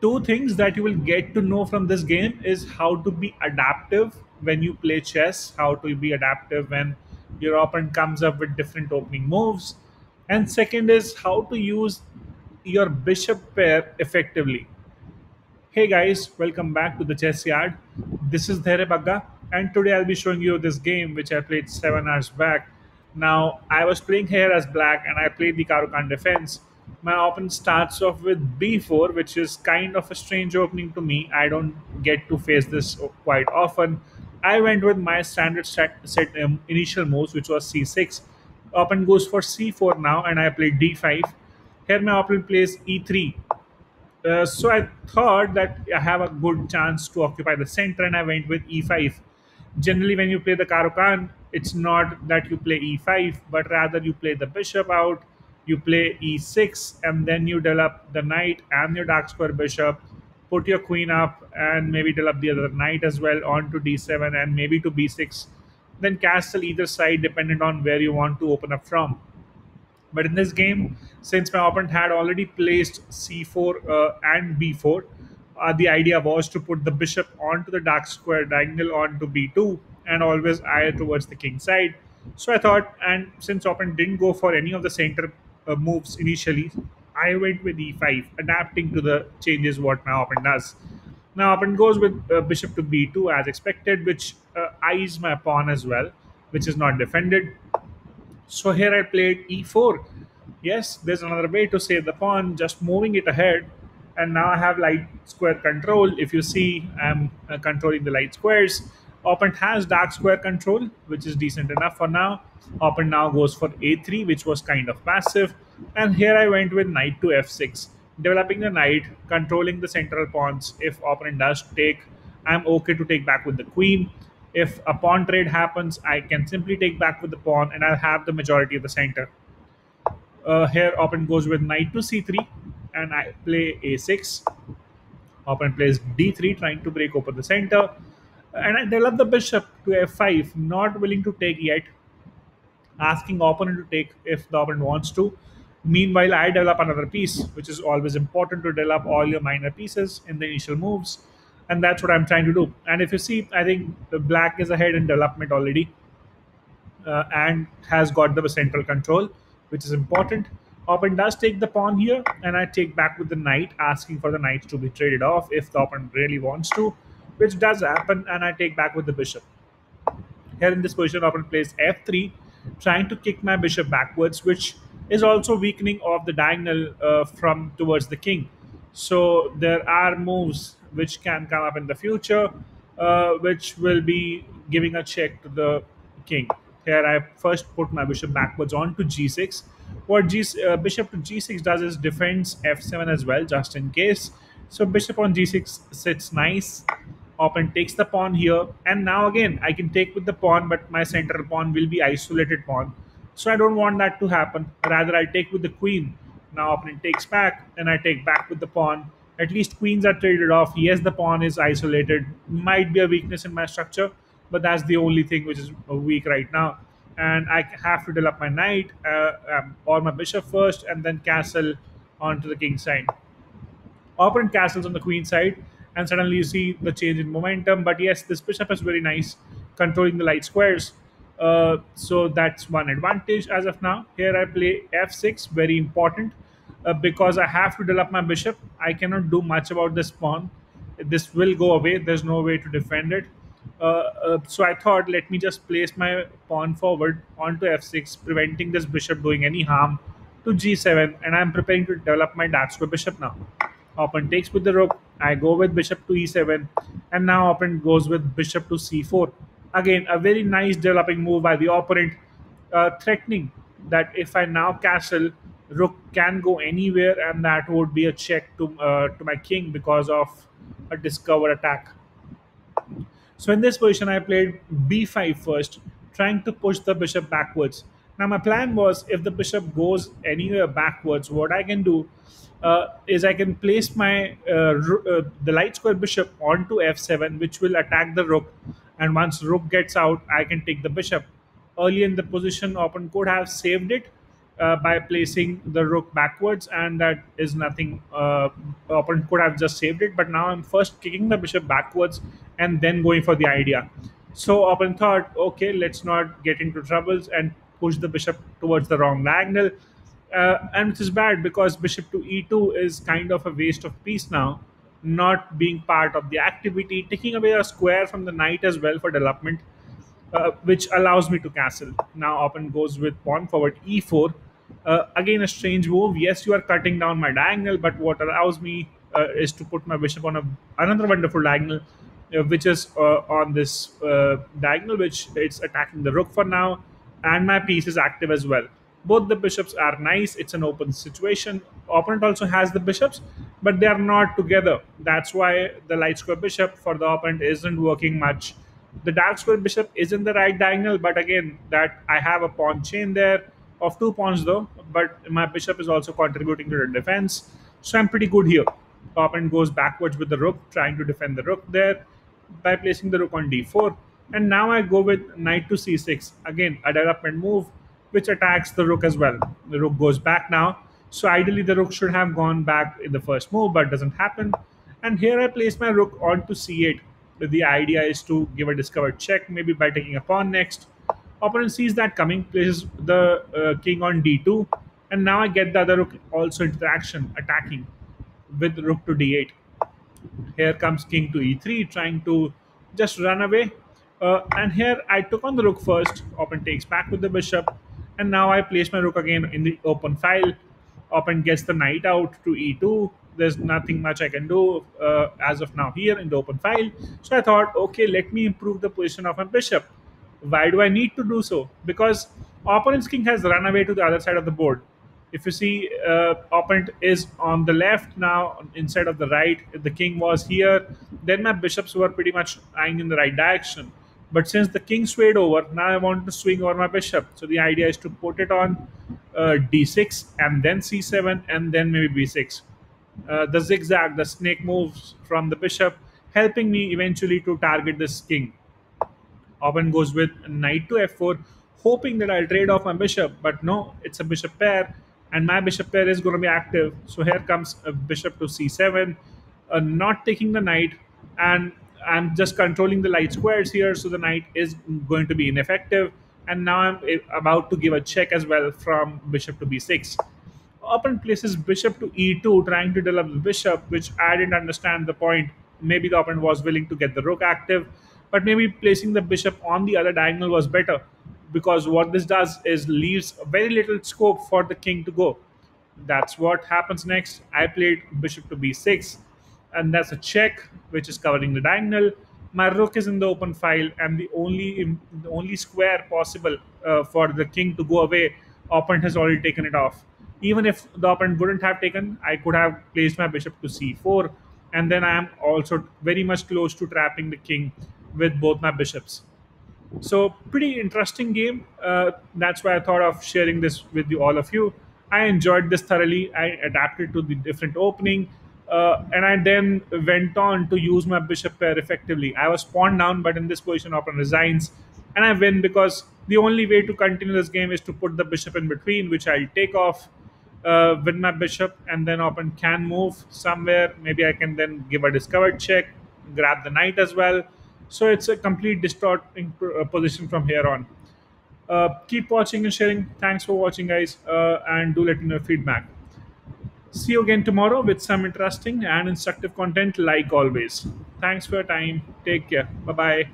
two things that you will get to know from this game is how to be adaptive when you play chess, how to be adaptive when your opponent comes up with different opening moves, and second is how to use your bishop pair effectively. Hey guys, welcome back to the Chessyard. This is Dhairya Bagga, and today I'll be showing you this game which I played 7 hours back. Now, I was playing here as black and I played the Caro Kann defense. My opponent starts off with b4, which is kind of a strange opening to me. I don't get to face this quite often. I went with my standard set initial moves, which was c6. Opponent goes for c4 now, and I play d5. Here my opponent plays e3. So I thought that I have a good chance to occupy the center, and I went with e5. Generally, when you play the Caro Kann, it's not that you play e5, but rather you play the bishop out. You play e6, and then you develop the knight and your dark square bishop, put your queen up, and maybe develop the other knight as well on to d7 and maybe to b6. Then castle either side dependent on where you want to open up from. But in this game, since my opponent had already placed c4 and b4, the idea was to put the bishop onto the dark square diagonal onto b2 and always eye towards the king side. So I thought, and since opponent didn't go for any of the center moves initially, I went with e5, adapting to the changes what my opponent does. Now opponent goes with bishop to b2 as expected, which eyes my pawn as well, which is not defended. So here I played e4. Yes, there's another way to save the pawn, just moving it ahead, and now I have light square control. If you see, I'm controlling the light squares. Opponent has dark square control, which is decent enough for now. Opponent now goes for a3, which was kind of passive, and here I went with knight to f6, developing the knight, controlling the central pawns. If opponent does take, I'm okay to take back with the queen. If a pawn trade happens, I can simply take back with the pawn, and I'll have the majority of the center. Here opponent goes with knight to c3, and I play a6. Opponent plays d3, trying to break open the center. And I develop the bishop to f5, not willing to take yet, asking opponent to take if the opponent wants to. Meanwhile, I develop another piece, which is always important to develop all your minor pieces in the initial moves. And that's what I'm trying to do. And if you see, I think black is ahead in development already and has got the central control, which is important. Opponent does take the pawn here, and I take back with the knight, asking for the knight to be traded off if the opponent really wants to, which does happen, and I take back with the bishop. Here in this position, opponent plays f3, trying to kick my bishop backwards, which is also weakening of the diagonal from towards the king. So there are moves which can come up in the future, which will be giving a check to the king. Here I first put my bishop backwards on to g6. What bishop to g6 does is defends f7 as well, just in case. So bishop on g6 sits nice. Opponent takes the pawn here, and now again I can take with the pawn, but my central pawn will be isolated pawn, so I don't want that to happen. Rather, I take with the queen. Now opponent takes back, and I take back with the pawn. At least queens are traded off. Yes, the pawn is isolated, might be a weakness in my structure, but that's the only thing which is weak right now. And I have to develop my knight or my bishop first, and then castle onto the king side. Opponent castles on the queen side, and suddenly you see the change in momentum. But yes, this bishop is very nice, controlling the light squares. So that's one advantage as of now. Here I play f6, very important, because I have to develop my bishop. I cannot do much about this pawn. This will go away. There's no way to defend it. So I thought, let me just place my pawn forward onto f6, preventing this bishop doing any harm to g7. And I'm preparing to develop my dark square bishop now. Opponent takes with the rook. I go with bishop to e7, and now opponent goes with bishop to c4. Again, a very nice developing move by the opponent, threatening that if I now castle, rook can go anywhere, and that would be a check to my king because of a discovered attack. So in this position, I played b5 first, trying to push the bishop backwards. Now my plan was, if the bishop goes anywhere backwards, what I can do is I can place my the light square bishop onto f7, which will attack the rook, and once rook gets out, I can take the bishop. Early in the position, opponent could have saved it by placing the rook backwards, and that is nothing. Opponent could have just saved it, but now I'm first kicking the bishop backwards and then going for the idea. So opponent thought, okay, let's not get into troubles and push the bishop towards the wrong diagonal, and which is bad because bishop to e2 is kind of a waste of piece now, not being part of the activity, taking away a square from the knight as well for development, which allows me to castle. Now opponent goes with pawn forward e4. Again a strange move. Yes, you are cutting down my diagonal, but what allows me is to put my bishop on another wonderful diagonal, which is on this diagonal, which it's attacking the rook for now, and my piece is active as well. Both the bishops are nice. It's an open situation. Opponent also has the bishops, but they are not together. That's why the light square bishop for the opponent isn't working much. The dark square bishop is in the right diagonal, but again, that I have a pawn chain there of two pawns though, but my bishop is also contributing to the defense. So I'm pretty good here. The opponent goes backwards with the rook, trying to defend the rook there by placing the rook on d4. And now I go with knight to c6. Again, a development move, which attacks the rook as well. The rook goes back now. So ideally, the rook should have gone back in the first move, but doesn't happen. And here I place my rook onto c8. The idea is to give a discovered check, maybe by taking a pawn next. Opponent sees that coming, places the king on d2. And now I get the other rook also into the action, attacking with rook to d8. Here comes king to e3, trying to just run away. And here I took on the rook first. Opponent takes back with the bishop, and now I place my rook again in the open file. Opponent gets the knight out to e2. There's nothing much I can do as of now here in the open file. So I thought, okay, let me improve the position of my bishop. Why do I need to do so? Because opponent's king has run away to the other side of the board. If you see, opponent is on the left now instead of the right. If the king was here, then my bishops were pretty much eyeing in the right direction. But since the king swayed over, now I want to swing over my bishop. So the idea is to put it on d6 and then c7 and then maybe b6. The zigzag, the snake moves from the bishop, helping me eventually to target this king. Opponent goes with knight to f4, hoping that I'll trade off my bishop. But no, it's a bishop pair, and my bishop pair is going to be active. So here comes a bishop to c7, not taking the knight, and I'm just controlling the light squares here, so the knight is going to be ineffective. And now I'm about to give a check as well from bishop to b6. Opponent places bishop to e2, trying to develop the bishop, which I didn't understand the point. Maybe the opponent was willing to get the rook active, but maybe placing the bishop on the other diagonal was better, because what this does is leaves very little scope for the king to go. That's what happens next. I played bishop to b6. And that's a check, which is covering the diagonal. My rook is in the open file, and the only square possible for the king to go away, opponent has already taken it off. Even if the opponent wouldn't have taken, I could have placed my bishop to c4, and then I am also very much close to trapping the king with both my bishops. So pretty interesting game. That's why I thought of sharing this with you, all of you. I enjoyed this thoroughly. I adapted to the different opening. And I then went on to use my bishop pair effectively. I was pawn down, but in this position, opponent resigns. And I win because the only way to continue this game is to put the bishop in between, which I'll take off with my bishop. And then opponent can move somewhere. Maybe I can then give a discovered check, grab the knight as well. So it's a complete distorting position from here on. Keep watching and sharing. Thanks for watching, guys. And do let me know feedback. See you again tomorrow with some interesting and instructive content like always. Thanks for your time. Take care. Bye-bye.